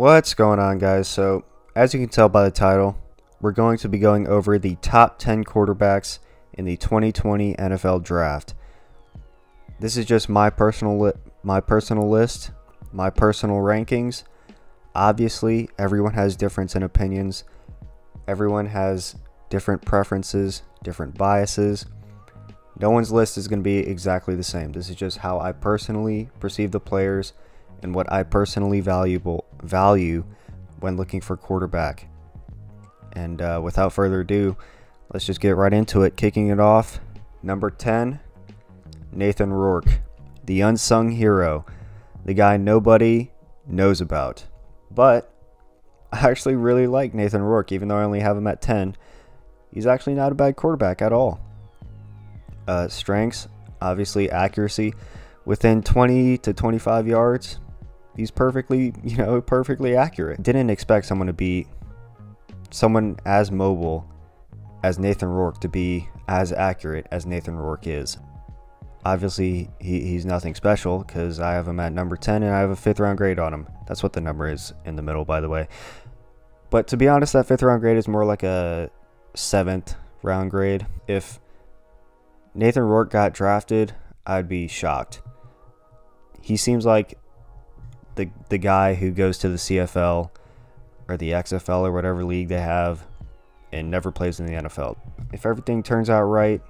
What's going on, guys? So as you can tell by the title, we're going to be going over the top 10 quarterbacks in the 2020 NFL draft. This is just my personal list, my personal rankings. Obviously, everyone has difference in opinions. Everyone has different preferences, different biases. No one's list is going to be exactly the same. This is just how I personally perceive the players and what I personally value when looking for quarterback. And without further ado, let's just get right into it. Kicking it off, number 10, Nathan Rourke, the unsung hero, the guy nobody knows about. But I actually really like Nathan Rourke, even though I only have him at 10. He's actually not a bad quarterback at all. Strengths, obviously accuracy. Within 20 to 25 yards, he's perfectly accurate. Didn't expect someone to be someone as mobile as Nathan Rourke to be as accurate as Nathan Rourke is. Obviously, he's nothing special because I have him at number 10 and I have a 5th round grade on him. That's what the number is in the middle, by the way. But to be honest, that 5th round grade is more like a 7th round grade. If Nathan Rourke got drafted, I'd be shocked. He seems like the guy who goes to the CFL or the XFL or whatever league they have and never plays in the NFL. If everything turns out right,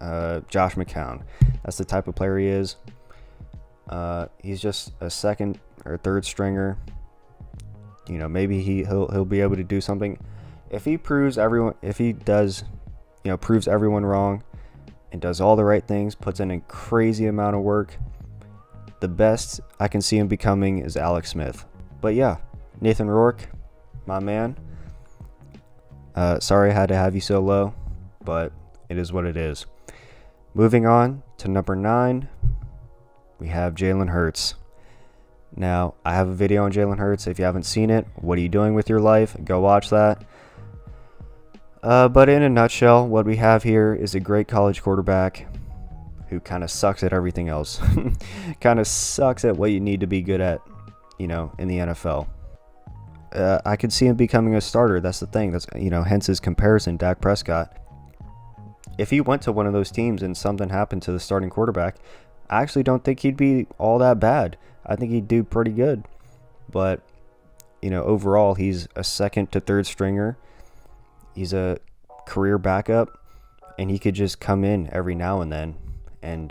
Josh McCown, that's the type of player he is. He's just a 2nd or 3rd stringer. You know, maybe he'll be able to do something if he proves everyone, if he does, you know, proves everyone wrong and does all the right things, puts in a crazy amount of work. The best I can see him becoming is Alex Smith. But yeah, Nathan Rourke, my man. Sorry I had to have you so low, but it is what it is. Moving on to number 9, we have Jalen Hurts. Now, I have a video on Jalen Hurts. If you haven't seen it, what are you doing with your life? Go watch that. But in a nutshell, what we have here is a great college quarterback who kind of sucks at everything else. Kind of sucks at what you need to be good at, you know, in the NFL. I could see him becoming a starter. That's the thing. That's, you know, hence his comparison, Dak Prescott. If he went to one of those teams and something happened to the starting quarterback, I actually don't think he'd be all that bad. I think he'd do pretty good. But, you know, overall, he's a 2nd to 3rd stringer. He's a career backup, and he could just come in every now and then and,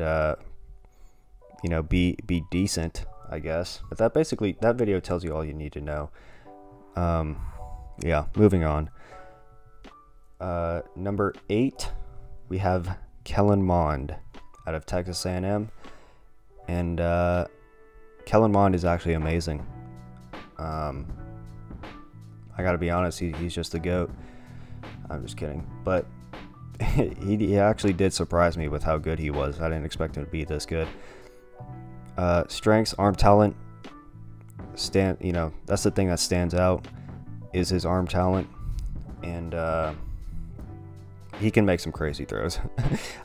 you know, be decent, I guess. But that basically, that video tells you all you need to know. Yeah, moving on. Number 8, we have Kellen Mond out of Texas A&M. And Kellen Mond is actually amazing. I got to be honest, he's just the GOAT. I'm just kidding. But he actually did surprise me with how good he was. I didn't expect him to be this good. Strengths, arm talent. You know, that's the thing that stands out is his arm talent. And he can make some crazy throws.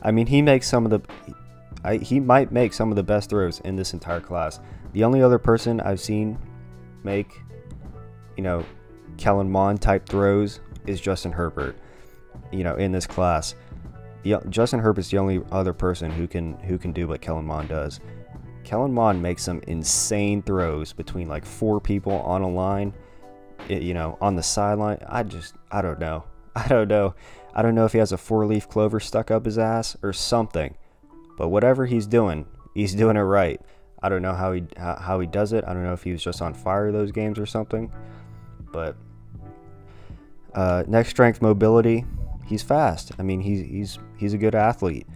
I mean, he makes some of the... he might make some of the best throws in this entire class. The only other person I've seen make, you know, Kellen Mond type throws is Justin Herbert, you know, in this class. Justin Herbert's the only other person who can do what Kellen Mond does. Kellen Mond makes some insane throws between like 4 people on a line, you know, on the sideline. I don't know. I don't know if he has a 4-leaf clover stuck up his ass or something, but whatever he's doing it right. I don't know how he does it. I don't know if he was just on fire those games or something, but next, strength, mobility. He's fast. I mean, he's a good athlete.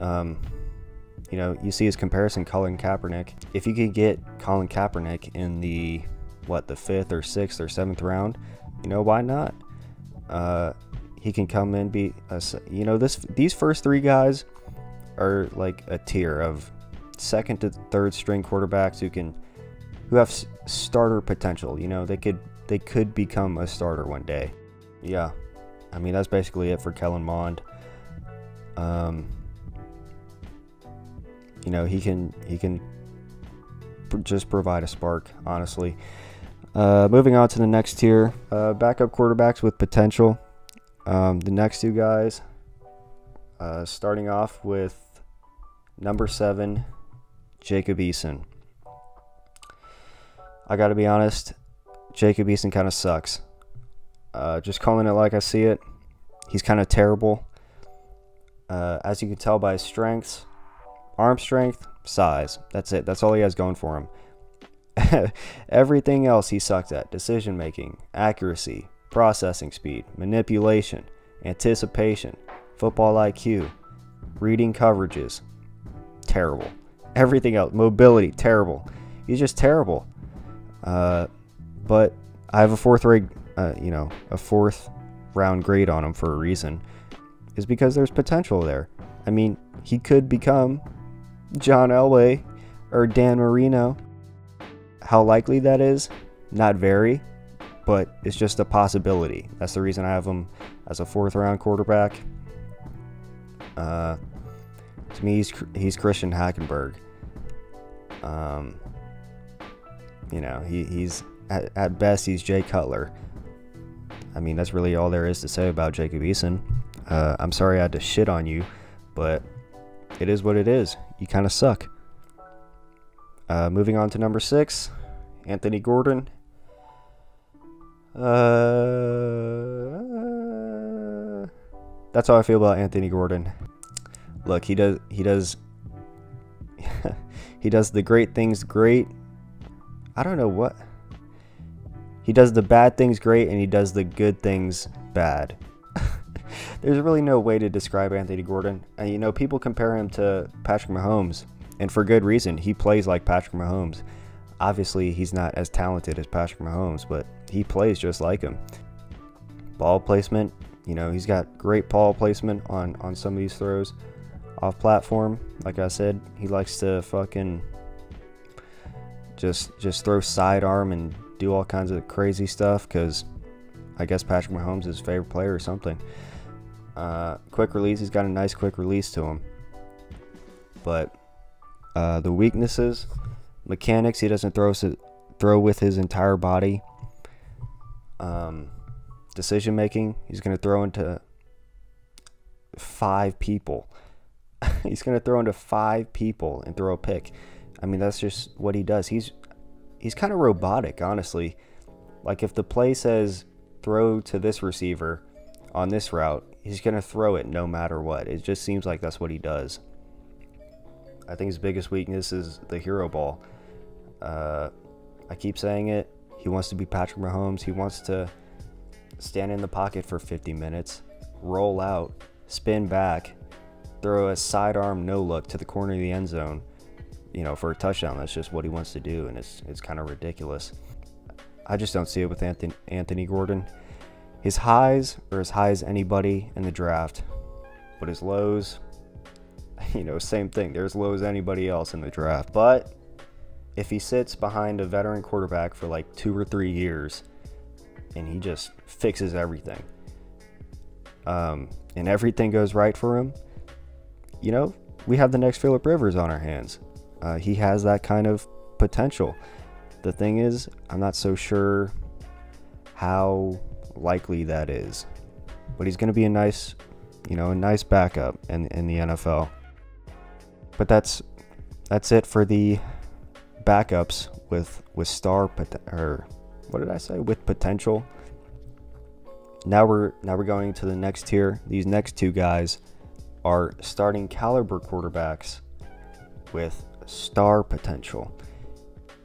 You know, you see his comparison, Colin Kaepernick. If you could get Colin Kaepernick in the the 5th or 6th or 7th round, you know, why not? He can come in, be a, you know, these first 3 guys are like a tier of 2nd to 3rd string quarterbacks who have starter potential. You know, they could become a starter one day. Yeah, I mean, that's basically it for Kellen Mond. You know, he can just provide a spark, honestly. Moving on to the next tier, backup quarterbacks with potential. The next two guys, starting off with number 7, Jacob Eason. I got to be honest, Jacob Eason kind of sucks. Just calling it like I see it, he's kind of terrible. As you can tell by his strengths, arm strength, size. That's it. That's all he has going for him. Everything else he sucks at. Decision making, accuracy, processing speed, manipulation, anticipation, football IQ, reading coverages. Terrible. Everything else. Mobility. Terrible. He's just terrible. But I have a fourth round grade on him for a reason. Is because there's potential there. I mean, he could become John Elway or Dan Marino. How likely that is? Not very, but it's just a possibility. That's the reason I have him as a fourth-round quarterback. To me, he's Christian Hackenberg. You know, he's at best he's Jay Cutler. I mean, that's really all there is to say about Jacob Eason. I'm sorry I had to shit on you, but it is what it is. You kind of suck. Moving on to number 6, Anthony Gordon. That's how I feel about Anthony Gordon. Look, he does the great things great. I don't know what. He does the bad things great, and he does the good things bad. There's really no way to describe Anthony Gordon. And, you know, people compare him to Patrick Mahomes, and for good reason. He plays like Patrick Mahomes. Obviously, he's not as talented as Patrick Mahomes, but he plays just like him. Ball placement, you know, he's got great ball placement on some of these throws. Off platform, like I said, he likes to fucking just throw sidearm and do all kinds of crazy stuff because I guess Patrick Mahomes is his favorite player or something. Quick release, he's got a nice quick release to him. But the weaknesses, mechanics, he doesn't throw with his entire body. Decision making, he's going to throw into 5 people. He's going to throw into 5 people and throw a pick. I mean, that's just what he does. He's kind of robotic, honestly. Like if the play says throw to this receiver on this route, he's going to throw it no matter what. It just seems like that's what he does. I think his biggest weakness is the hero ball. I keep saying it. He wants to be Patrick Mahomes. He wants to stand in the pocket for 50 minutes, roll out, spin back, throw a sidearm no-look to the corner of the end zone, you know, for a touchdown. That's just what he wants to do, and it's kind of ridiculous. I just don't see it with Anthony Gordon. His highs are as high as anybody in the draft, but his lows, you know, same thing. They're as low as anybody else in the draft. But if he sits behind a veteran quarterback for like 2 or 3 years and he just fixes everything, and everything goes right for him, you know, we have the next Phillip Rivers on our hands. He has that kind of potential. The thing is, I'm not so sure how likely that is, but he's going to be a nice, you know, a nice backup in the NFL. But that's it for the backups with star or what did I say, with potential. Now we're going to the next tier. These next two guys are starting caliber quarterbacks with star potential,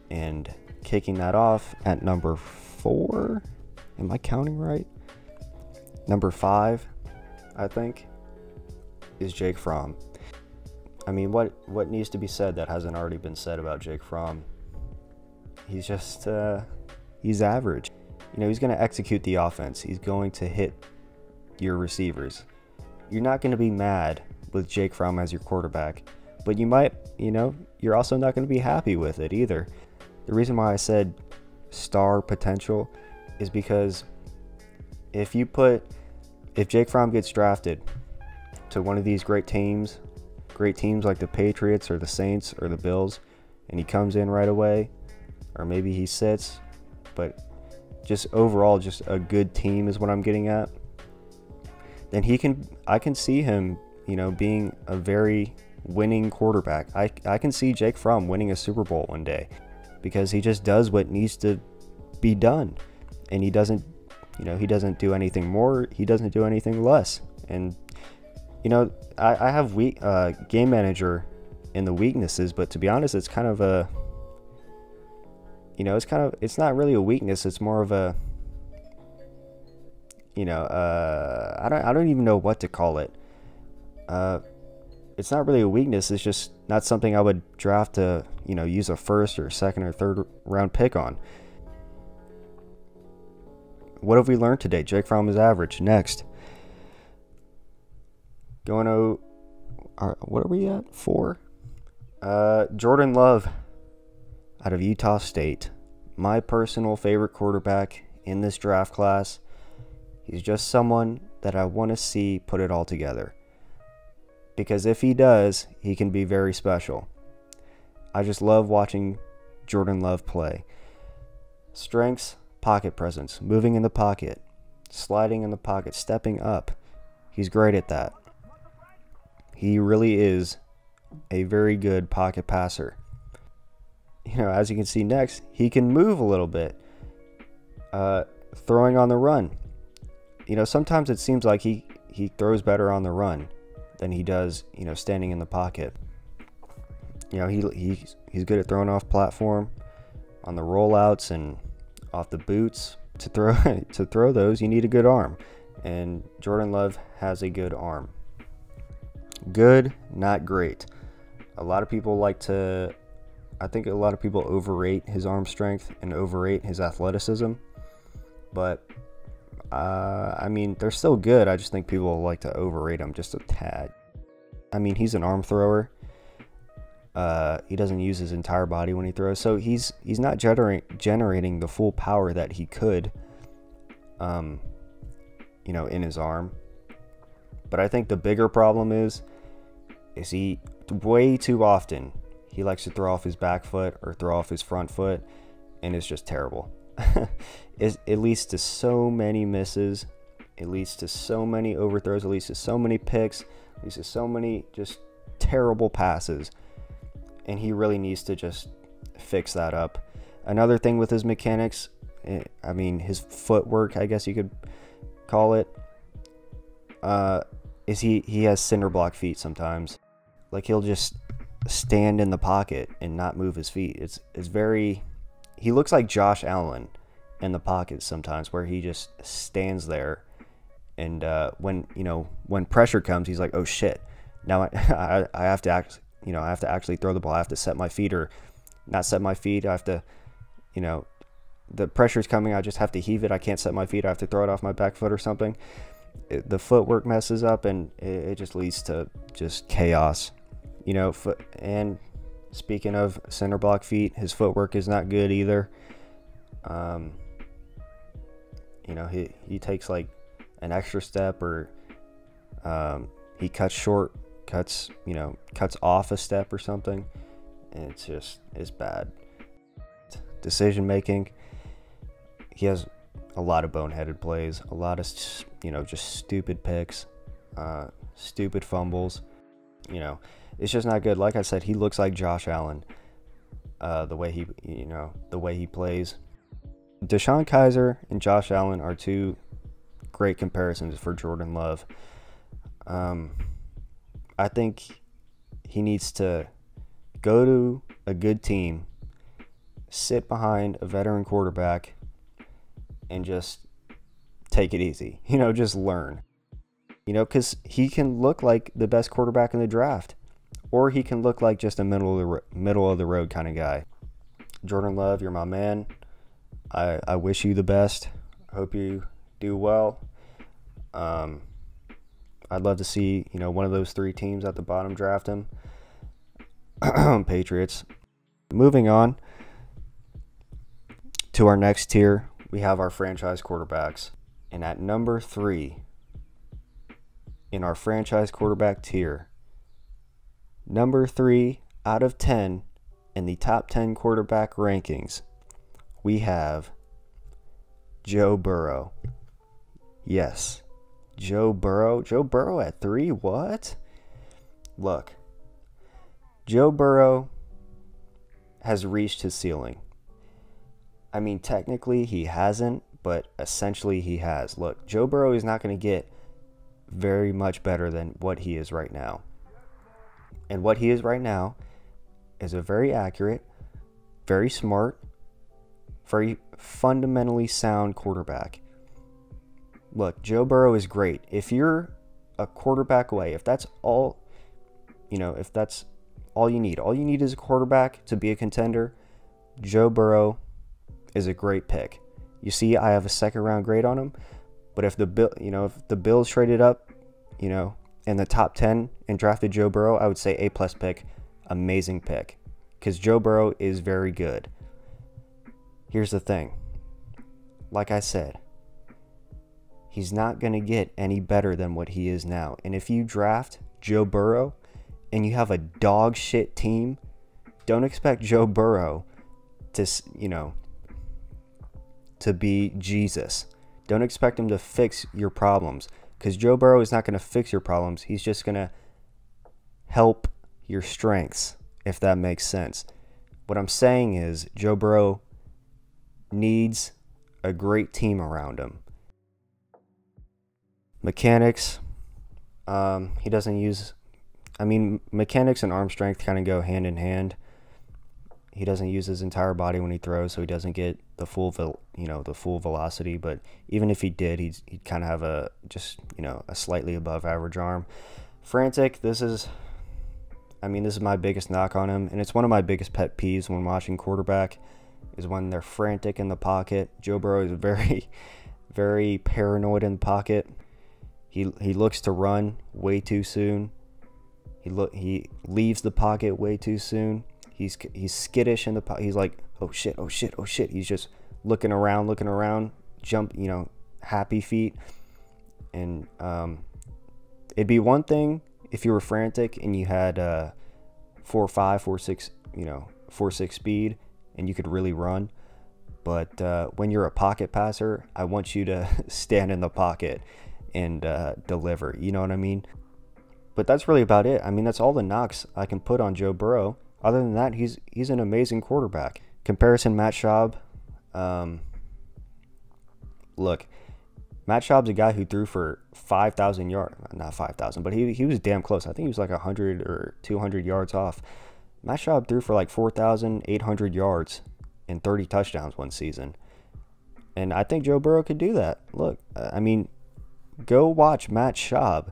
and kicking that off at number 4. Am I counting right? Number 5, I think, is Jake Fromm. I mean, what needs to be said that hasn't already been said about Jake Fromm? He's just, he's average. You know, he's going to execute the offense. He's going to hit your receivers. You're not going to be mad with Jake Fromm as your quarterback, but you might, you know, you're also not going to be happy with it either. The reason why I said star potential is because if Jake Fromm gets drafted to one of these great teams like the Patriots or the Saints or the Bills, and he comes in right away, or maybe he sits. But just overall, just a good team is what I'm getting at. Then he can, I can see him, you know, being a very winning quarterback. I can see Jake Fromm winning a Super Bowl one day, because he just does what needs to be done, and he doesn't, you know, he doesn't do anything more, he doesn't do anything less. And you know, I have game manager in the weaknesses, but to be honest, it's kind of a, you know, it's not really a weakness, it's more of a, you know, I don't even know what to call it. It's not really a weakness, it's just not something I would draft to, you know, use a first or second or third round pick on. What have we learned today? Jake Fromm is average. Next. Going to, what are we at? 4? Jordan Love out of Utah State. My personal favorite quarterback in this draft class. He's just someone that I want to see put it all together, because if he does, he can be very special. I just love watching Jordan Love play. Strengths, pocket presence, moving in the pocket, sliding in the pocket, stepping up. He's great at that. He really is a very good pocket passer. You know, as you can see next, he can move a little bit. Throwing on the run. You know, sometimes it seems like he throws better on the run than he does, you know, standing in the pocket. You know, he's good at throwing off platform, on the rollouts and off the boots. To throw those, you need a good arm, and Jordan Love has a good arm. Good, not great. A lot of people like to, I think a lot of people overrate his arm strength and overrate his athleticism, but I mean, they're still good. I just think people like to overrate him just a tad. I mean, he's an arm thrower. He doesn't use his entire body when he throws, so he's not generating the full power that he could, you know, in his arm. But I think the bigger problem is he way too often he likes to throw off his back foot or throw off his front foot, and it's just terrible. It leads to so many misses, it leads to so many overthrows, it leads to so many picks, it leads to so many just terrible passes, and he really needs to just fix that up. Another thing with his mechanics, I mean his footwork, I guess you could call it, is he has cinder block feet sometimes. Like, he'll just stand in the pocket and not move his feet. It's very, he looks like Josh Allen in the pocket sometimes, where he just stands there, and when, you know, when pressure comes, he's like, oh shit, now I have to act, you know, I have to actually throw the ball, I have to set my feet, or not set my feet, I have to, you know, the pressure's coming, I just have to heave it, I can't set my feet, I have to throw it off my back foot or something. The footwork messes up, and it just leads to just chaos, you know. And speaking of center block feet, his footwork is not good either. You know, he takes like an extra step, or he cuts short, you know, cuts off a step or something, and it's just, it's bad. Decision making, he has a lot of boneheaded plays, a lot of, you know, just stupid picks, stupid fumbles. You know, it's just not good. Like I said, he looks like Josh Allen, the way he, you know, the way he plays. Deshaun Kizer and Josh Allen are two great comparisons for Jordan Love. I think he needs to go to a good team, sit behind a veteran quarterback, and just take it easy. You know, just learn. You know, because he can look like the best quarterback in the draft, or he can look like just a middle of the road kind of guy. Jordan Love, you're my man. I wish you the best. Hope you do well. I'd love to see, you know, one of those 3 teams at the bottom draft him. Patriots. Moving on to our next tier, we have our franchise quarterbacks. And at number 3 in our franchise quarterback tier, number 3 out of 10 in the top 10 quarterback rankings, we have Joe Burrow. Yes, Joe Burrow. Joe Burrow at 3? What? Look, Joe Burrow has reached his ceiling. I mean, technically he hasn't, but essentially he has. Look, Joe Burrow is not going to get very much better than what he is right now. And what he is right now is a very accurate, very smart, very fundamentally sound quarterback. Look, Joe Burrow is great. If you're a quarterback away, if that's all, you know, if that's all you need is a quarterback to be a contender, Joe Burrow is a great pick. You see, I have a second-round grade on him, but if the Bills traded up, you know, in the top 10 and drafted Joe Burrow, I would say A+ pick, amazing pick, because Joe Burrow is very good. Here's the thing. Like I said, he's not going to get any better than what he is now. And if you draft Joe Burrow and you have a dog shit team, don't expect Joe Burrow to, you know, to be Jesus. Don't expect him to fix your problems, because Joe Burrow is not going to fix your problems. He's just going to help your strengths, if that makes sense. What I'm saying is Joe Burrow needs a great team around him. Mechanics, he doesn't use... I mean, mechanics and arm strength kind of go hand in hand. He doesn't use his entire body when he throws, so he doesn't get the full, you know, the full velocity. But even if he did, he'd kind of have a just, you know, a slightly above average arm. Frantic, this is my biggest knock on him, and it's one of my biggest pet peeves when watching quarterback is when they're frantic in the pocket. Joe Burrow is very, very paranoid in the pocket. He looks to run way too soon. He leaves the pocket way too soon. He's skittish in the pocket. He's like, oh shit, oh shit, oh shit. He's just looking around, jump, you know, happy feet. And it'd be one thing if you were frantic and you had 4.5, 4.6 speed and you could really run. But when you're a pocket passer, I want you to stand in the pocket and deliver. You know what I mean? But that's really about it. I mean, that's all the knocks I can put on Joe Burrow. Other than that, he's an amazing quarterback. Comparison, Matt Schaub. Look, Matt Schaub's a guy who threw for 5,000 yards. Not 5,000, but he was damn close. I think he was like 100 or 200 yards off. Matt Schaub threw for like 4,800 yards and 30 touchdowns one season. And I think Joe Burrow could do that. Look, I mean, go watch Matt Schaub,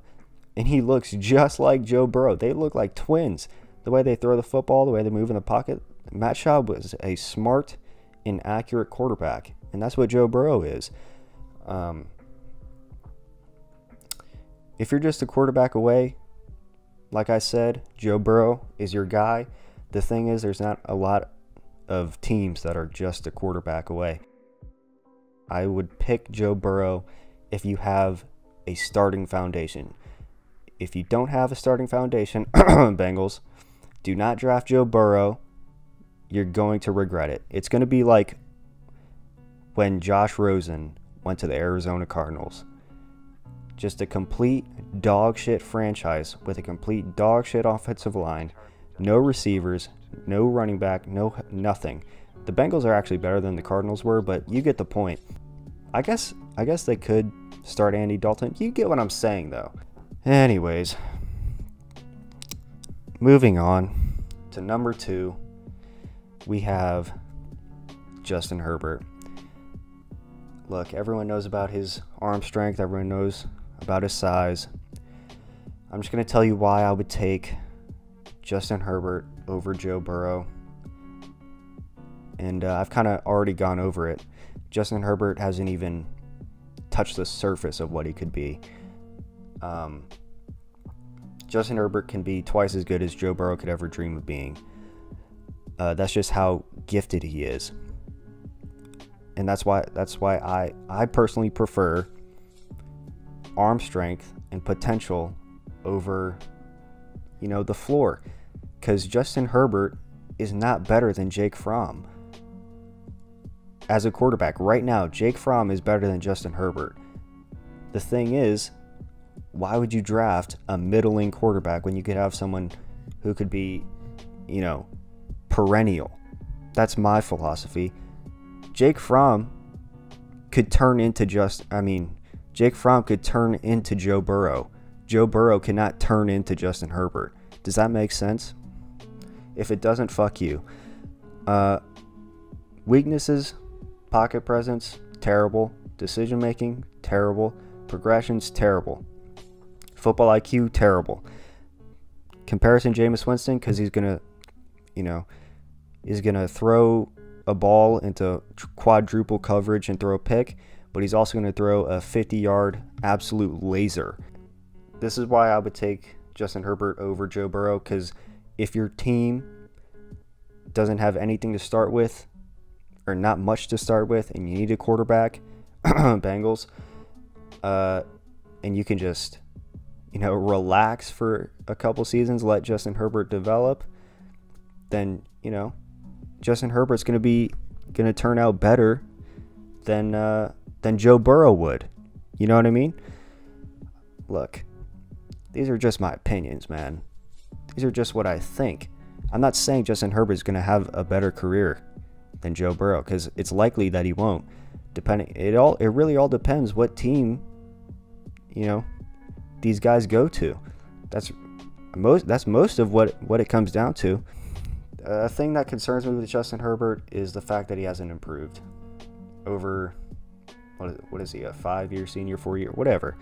and he looks just like Joe Burrow. They look like twins. The way they throw the football, the way they move in the pocket. Matt Schaub was a smart and accurate quarterback, and that's what Joe Burrow is. If you're just a quarterback away, like I said, Joe Burrow is your guy. The thing is, there's not a lot of teams that are just a quarterback away. I would pick Joe Burrow if you have a starting foundation. If you don't have a starting foundation, Bengals, do not draft Joe Burrow. You're going to regret it. It's going to be like when Josh Rosen went to the Arizona Cardinals. Just a complete dog shit franchise with a complete dog shit offensive line. No receivers, no running back, no nothing. The Bengals are actually better than the Cardinals were, but you get the point. I guess they could start Andy Dalton. You get what I'm saying, though. Anyways, moving on to number 2, we have Justin Herbert. Look, everyone knows about his arm strength. Everyone knows about his size. I'm just going to tell you why I would take Justin Herbert over Joe Burrow. And I've kind of already gone over it. Justin Herbert hasn't even touched the surface of what he could be. Justin Herbert can be twice as good as Joe Burrow could ever dream of being. That's just how gifted he is, and that's why I personally prefer arm strength and potential over, you know, the floor, because Justin Herbert is not better than Jake Fromm as a quarterback. Right now, Jake Fromm is better than Justin Herbert. The thing is, why would you draft a middling quarterback when you could have someone who could be, you know, perennial? That's my philosophy. Jake Fromm could turn into Jake Fromm could turn into Joe Burrow. Joe Burrow cannot turn into Justin Herbert. Does that make sense? If it doesn't, fuck you. Weaknesses, pocket presence, terrible. Decision making, terrible. Progressions, terrible. Football IQ, terrible. Comparison, Jameis Winston, because he's gonna, you know, he's gonna throw a ball into quadruple coverage and throw a pick, but he's also gonna throw a 50-yard absolute laser. This is why I would take Justin Herbert over Joe Burrow, because if your team doesn't have anything to start with, or not much to start with, and you need a quarterback, Bengals, and you can just, you know, relax for a couple seasons, let Justin Herbert develop, then, you know, Justin Herbert's gonna turn out better than Joe Burrow would. You know what I mean? Look, these are just my opinions, man. These are just what I think. I'm not saying Justin Herbert's gonna have a better career than Joe Burrow, because it's likely that he won't. Depending, it really all depends what team, you know, these guys go to. That's most of what it comes down to. A thing that concerns me with Justin Herbert is the fact that he hasn't improved over, what is he, a 5-year senior, 4-year, whatever.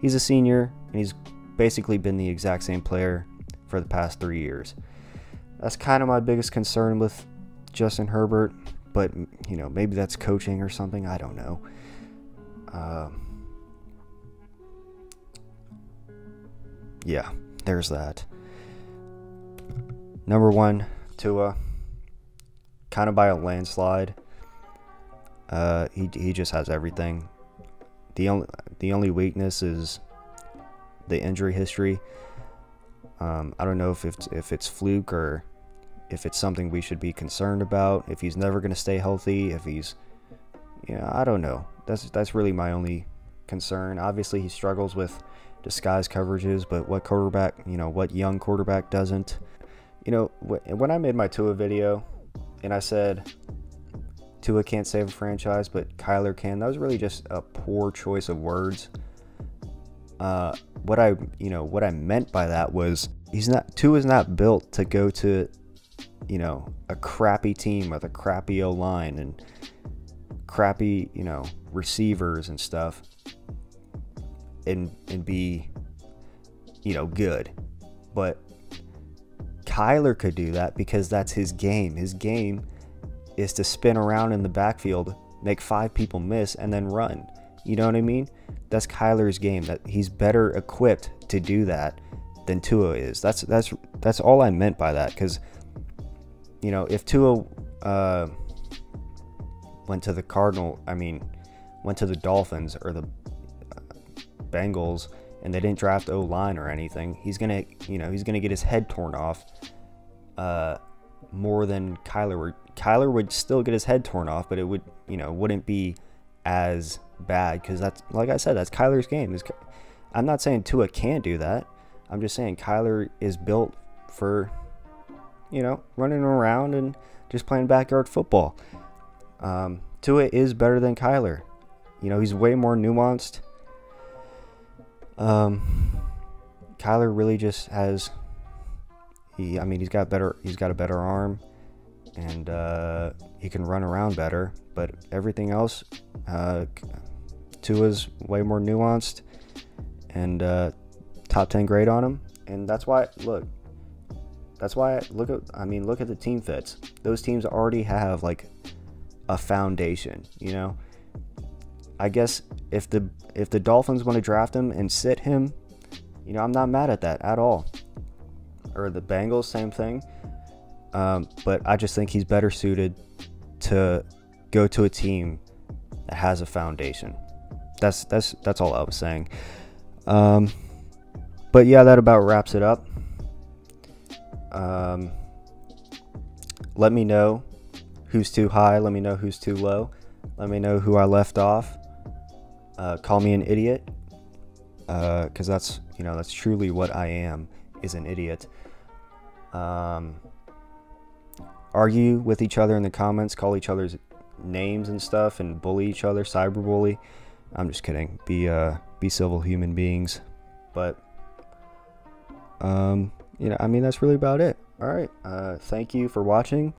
He's a senior, and he's basically been the exact same player for the past 3 years. That's kind of my biggest concern with Justin Herbert, but, you know, maybe that's coaching or something. I don't know. Yeah, there's that. Number one, Tua, kind of by a landslide. He just has everything. The only weakness is the injury history. I don't know if it's fluke or if it's something we should be concerned about. If he's never going to stay healthy, if he's, you know, I don't know. That's really my only concern. Obviously, he struggles with disguise coverages, but what quarterback, you know, what young quarterback doesn't? You know, when I made my Tua video and I said Tua can't save a franchise, but Kyler can, that was really just a poor choice of words. What I meant by that was Tua's not built to go to, you know, a crappy team with a crappy O-line and crappy, you know, receivers and stuff and be, you know, good. But Kyler could do that because that's his game. His game is to spin around in the backfield, make 5 people miss, and then run. You know what I mean? That's Kyler's game. That he's better equipped to do that than Tua is. That's all I meant by that. Because, you know, if Tua went to the went to the Dolphins or the Bengals, and they didn't draft O-line or anything, he's gonna get his head torn off more than Kyler would. Kyler would still get his head torn off, but it would, you know, wouldn't be as bad, because that's, like I said, that's Kyler's game. I'm not saying Tua can't do that. I'm just saying Kyler is built for, you know, running around and just playing backyard football. Tua is better than Kyler. You know, he's way more nuanced. Kyler really just has, he's got a better arm, and he can run around better, but everything else, Tua's way more nuanced, and top 10 grade on him. And that's why, look, look at the team fits. Those teams already have like a foundation, you know. I guess if the Dolphins want to draft him and sit him, you know, I'm not mad at that at all. Or the Bengals, same thing. But I just think he's better suited to go to a team that has a foundation. That's all I was saying. But yeah, that about wraps it up. Let me know who's too high. Let me know who's too low. Let me know who I left off. Call me an idiot, because that's, you know, that's truly what I am, is an idiot. Argue with each other in the comments. Call each other's names and stuff, and bully each other, cyberbully. I'm just kidding. Be civil human beings. But you know, I mean, that's really about it. All right. Thank you for watching.